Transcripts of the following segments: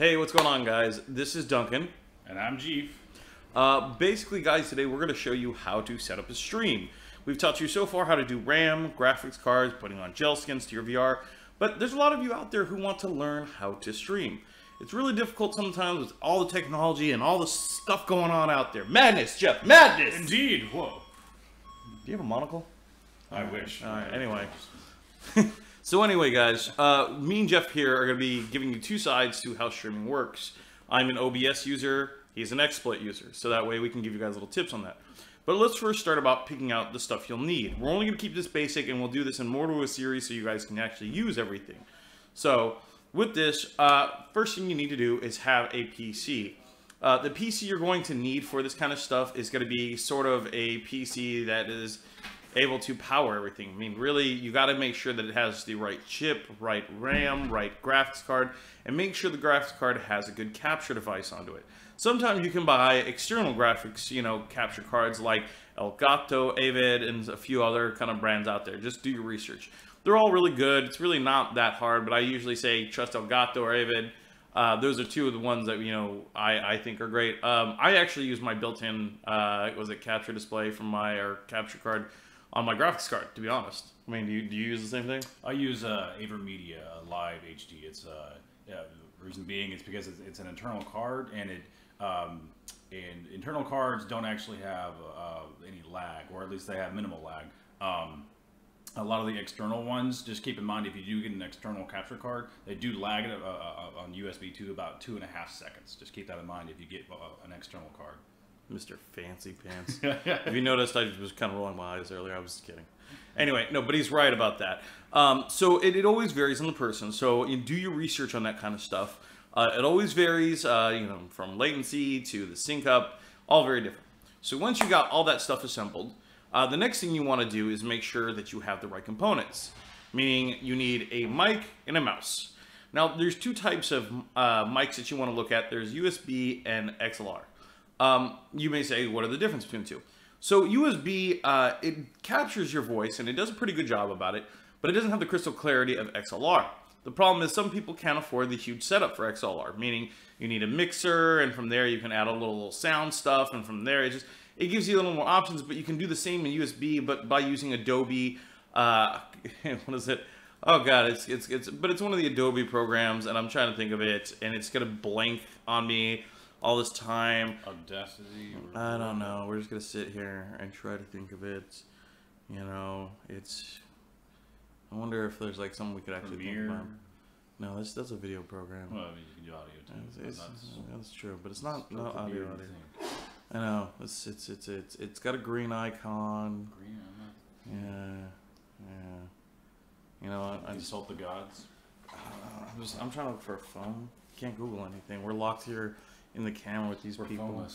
Hey, what's going on, guys? This is Duncan. And I'm Jeff. Basically, guys, today we're going to show you how to set up a stream. We've taught you so far how to do RAM, graphics cards, putting on gel skins to your VR, but there's a lot of you out there who want to learn how to stream. It's really difficult sometimes with all the technology and all the stuff going on out there. Madness, Jeff, madness! Indeed, whoa. Do you have a monocle? I wish. All right, anyway. So anyway, guys, me and Jeff here are going to be giving you two sides to how streaming works. I'm an OBS user, he's an XSplit user, so that way we can give you guys little tips on that. But let's first start about picking out the stuff you'll need. We're only going to keep this basic, and we'll do this in more to a series so you guys can actually use everything. So with this, first thing you need to do is have a PC. The PC you're going to need for this kind of stuff is going to be sort of a PC that is able to power everything. I mean, really, you got to make sure that it has the right chip, right RAM, right graphics card, and make sure the graphics card has a good capture device onto it. Sometimes you can buy external graphics, you know, capture cards like Elgato, Avid, and a few other kind of brands out there. Just do your research. They're all really good. It's really not that hard, but I usually say trust Elgato or Avid. Those are two of the ones that, you know, I think are great. I actually use my built-in, capture display from my, or capture card on my graphics card, to be honest. I mean, do you use the same thing? I use AverMedia Live HD. It's reason being, it's because it's an internal card, and internal cards don't actually have any lag, or at least they have minimal lag. A lot of the external ones, just keep in mind, if you do get an external capture card, they do lag on USB to about 2.5 seconds. Just keep that in mind if you get an external card. Mr. Fancy Pants. If you noticed, I was kind of rolling my eyes earlier. I was just kidding. Anyway, no, but he's right about that. So it always varies on the person. So you do your research on that kind of stuff. It always varies, you know, from latency to the sync up, all very different. So once you got all that stuff assembled, the next thing you want to do is make sure that you have the right components, meaning you need a mic and a mouse. Now, there's two types of mics that you want to look at. There's USB and XLR. You may say, what are the difference between the two? So USB, it captures your voice and it does a pretty good job about it, but it doesn't have the crystal clarity of XLR. The problem is some people can't afford the huge setup for XLR, meaning you need a mixer, and from there you can add a little sound stuff, and from there it gives you a little more options, but you can do the same in USB, but by using Adobe, what is it? Oh God, it's one of the Adobe programs, and I'm trying to think of it, and it's gonna blank on me all this time. Audacity? I don't know. We're just going to sit here and try to think of it. You know, I wonder if there's like something we could actually think about. No, that's a video program. Well, I mean, you can do audio too. That's true, but it's not audio. I know. It's got a green icon. Green icon? Yeah. Yeah. You know, I insult the gods. I'm trying to look for a phone. Can't Google anything. We're locked here in the camera with these people.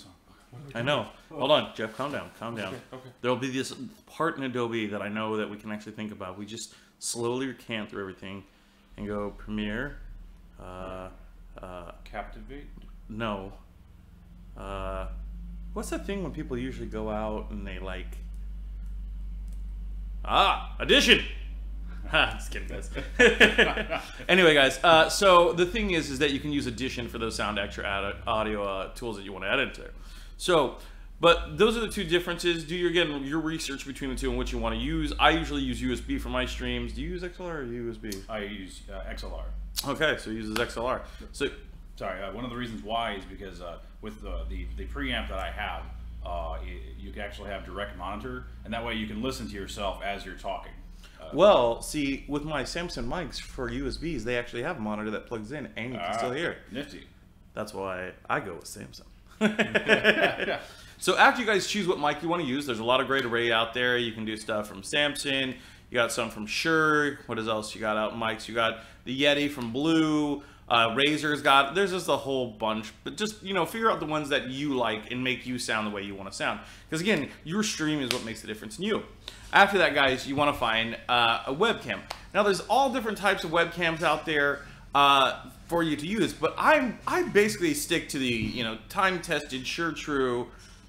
I know. Hold on, Jeff, calm down, calm down. Okay. There'll be this part in Adobe that I know that we can actually think about. We just slowly recant through everything and go Premiere. Captivate? No. What's that thing when people usually go out and they like... Ah! Audition! Just kidding, guys. Anyway, guys, so the thing is that you can use Audition for those sound extra audio tools that you want to add into there. So, but those are the two differences. Do your research between the two and what you want to use. I usually use USB for my streams. Do you use XLR or USB? I use XLR. Okay, so he uses XLR. So, sorry, one of the reasons why is because with the preamp that I have, you can actually have direct monitor, and that way you can listen to yourself as you're talking. Well, see, with my Samson mics for USBs, they actually have a monitor that plugs in and you can still hear it. Nifty. That's why I go with Samson. Yeah. So after you guys choose what mic you want to use, there's a lot of great array out there. You can do stuff from Samson. You got some from Shure. What else you got out mics? You got the Yeti from Blue. Razor's got, there's just a whole bunch, but just, you know, figure out the ones that you like and make you sound the way you want to sound. Because again, your stream is what makes the difference in you. After that, guys, you want to find a webcam. Now, there's all different types of webcams out there for you to use, but I basically stick to the, you know, time-tested, sure-true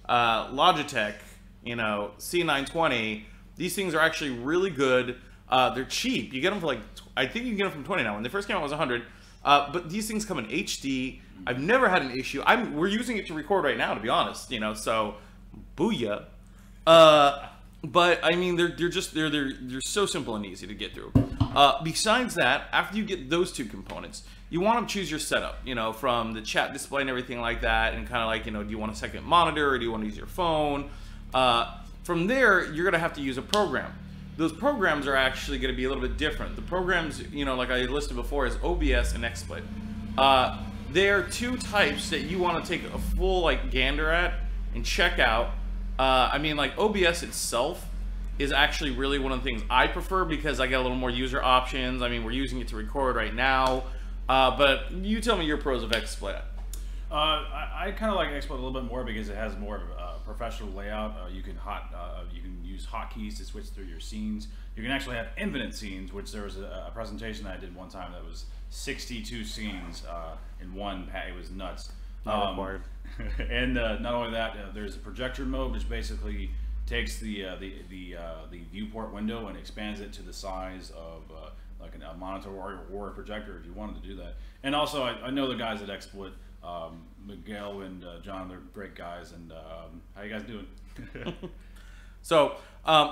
Logitech, you know, C920. These things are actually really good. They're cheap. You get them for like, I think you can get them from $20 now. When they first came out, it was $100. But these things come in HD. I've never had an issue. We're using it to record right now, to be honest. You know, so booyah. But I mean, they're so simple and easy to get through. Besides that, after you get those two components, you want to choose your setup, you know, from the chat display and everything like that, and kind of like, you know, do you want a second monitor or do you want to use your phone? From there, you're going to have to use a program. Those programs are actually going to be a little bit different. The programs, you know, like I listed before, is OBS and XSplit. They are two types that you want to take a full like gander at and check out. I mean, like OBS itself is actually really one of the things I prefer because I get a little more user options. I mean, we're using it to record right now. But you tell me your pros of XSplit. I kind of like XSplit a little bit more because it has more of a professional layout. You can use hotkeys to switch through your scenes. You can actually have infinite scenes, which there was a presentation that I did one time that was 62 scenes in one. It was nuts. Not required. And not only that, there's a projector mode, which basically takes the viewport window and expands it to the size of like a monitor or a projector if you wanted to do that. And also, I know the guys at XSplit, Miguel and John, they're great guys. And how you guys doing? So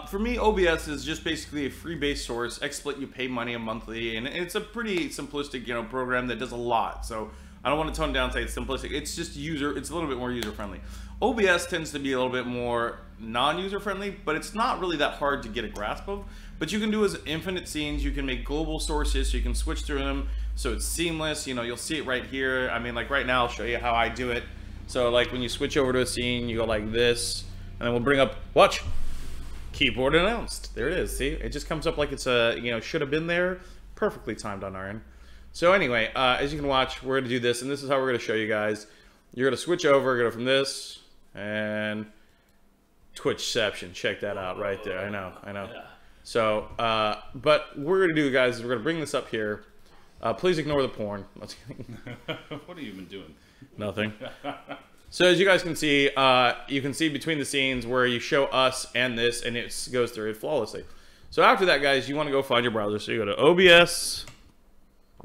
for me, OBS is just basically a free base source. XSplit, you pay money monthly, and it's a pretty simplistic, you know, program that does a lot. So I don't want to tone down and say it's simplistic. It's just it's a little bit more user friendly. OBS tends to be a little bit more non-user friendly, but it's not really that hard to get a grasp of. But you can do is infinite scenes. You can make global sources, so you can switch through them, so it's seamless. You know, you'll see it right here. I mean, like right now, I'll show you how I do it. So like when you switch over to a scene, you go like this, and then we'll bring up, watch, keyboard announced. There it is. See, it just comes up like it's a, you know, should have been there. Perfectly timed on our end. So anyway, as you can watch, we're gonna do this, and this is how we're gonna show you guys. You're gonna switch over, go from this, and Twitchception, check that out right there. I know. Yeah. So, but we're gonna do, guys, is we're gonna bring this up here. Please ignore the porn. What have you been doing? Nothing. So as you guys can see, you can see between the scenes where you show us and this, and it goes through it flawlessly. So after that, guys, you wanna go find your browser. So you go to OBS.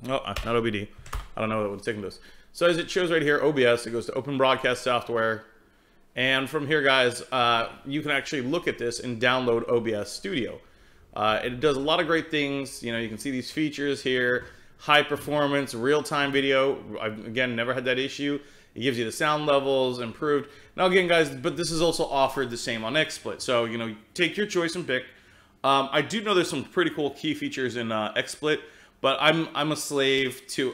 Oh, not OBD. I don't know what it's taking this. So as it shows right here, OBS, it goes to Open Broadcast Software. And from here, guys, you can actually look at this and download OBS Studio. It does a lot of great things. You know, you can see these features here. High performance, real-time video. I've, again, never had that issue. It gives you the sound levels, improved. Now, again, guys, but this is also offered the same on XSplit. So, you know, take your choice and pick. I do know there's some pretty cool key features in XSplit. But I'm a slave to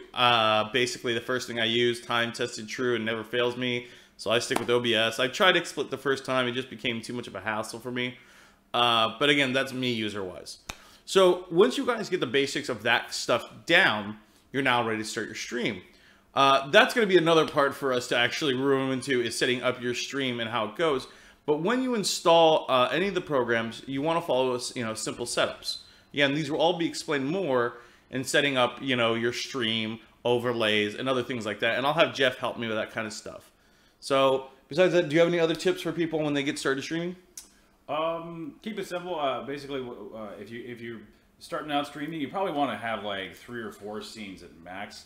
basically the first thing I use, time-tested, true, and never fails me. So I stick with OBS. I tried XSplit the first time. It just became too much of a hassle for me. But again, that's me user-wise. So once you guys get the basics of that stuff down, you're now ready to start your stream. That's going to be another part for us to actually room into is setting up your stream and how it goes. But when you install any of the programs, you want to follow simple setups. Again, these will all be explained more and setting up, you know, your stream overlays and other things like that. And I'll have Jeff help me with that kind of stuff. So besides that, do you have any other tips for people when they get started streaming? Keep it simple. Basically, if you're starting out streaming, you probably want to have like 3 or 4 scenes at max.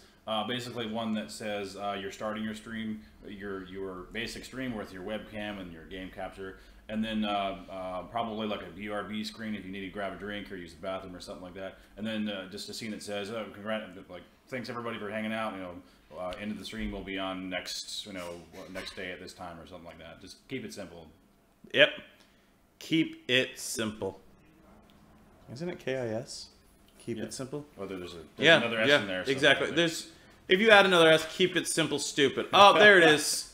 Basically one that says you're starting your stream, your basic stream with your webcam and your game capture. And then probably like a VRB screen if you need to grab a drink or use the bathroom or something like that. And then just a scene that says, oh, thanks everybody for hanging out. You know, end of the stream will be on next day at this time or something like that. Just keep it simple. Yep, keep it simple. Isn't it KIS? Keep it simple. Oh, there's another S in there. Exactly. If you add another S, keep it simple, stupid. Oh, there it is.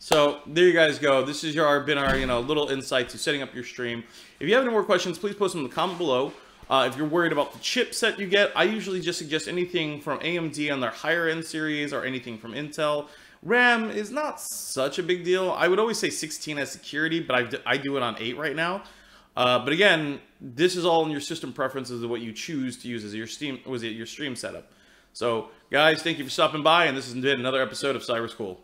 So there you guys go. This has been our little insight to setting up your stream. If you have any more questions, please post them in the comment below. If you're worried about the chipset you get, I usually just suggest anything from AMD on their higher end series or anything from Intel. RAM is not such a big deal. I would always say 16 as security, but I do it on 8 right now. But again, this is all in your system preferences of what you choose to use as your stream setup. So guys, thank you for stopping by, and this has been another episode of SYBER SKOOL.